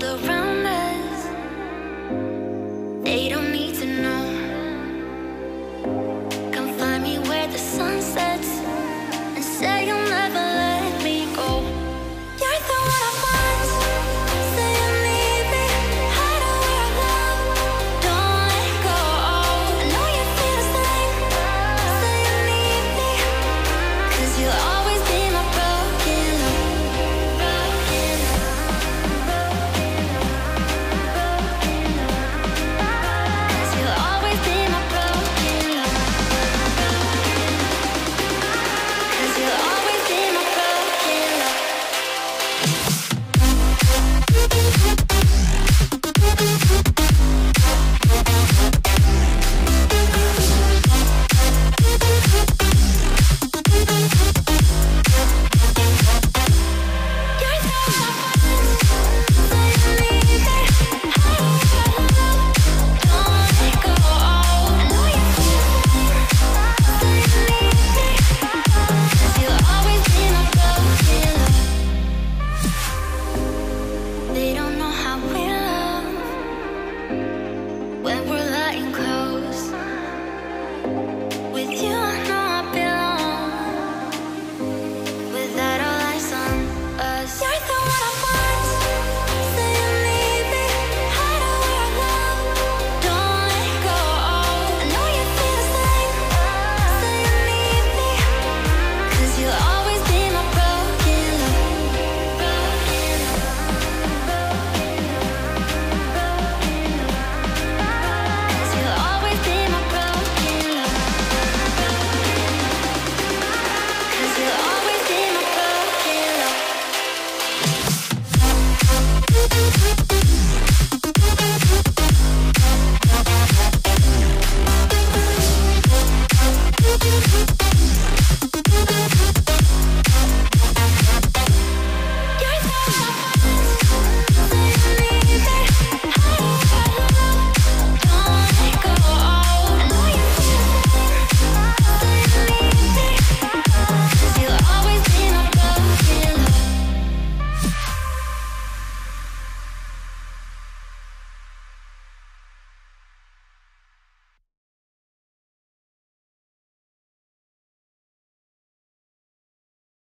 the round.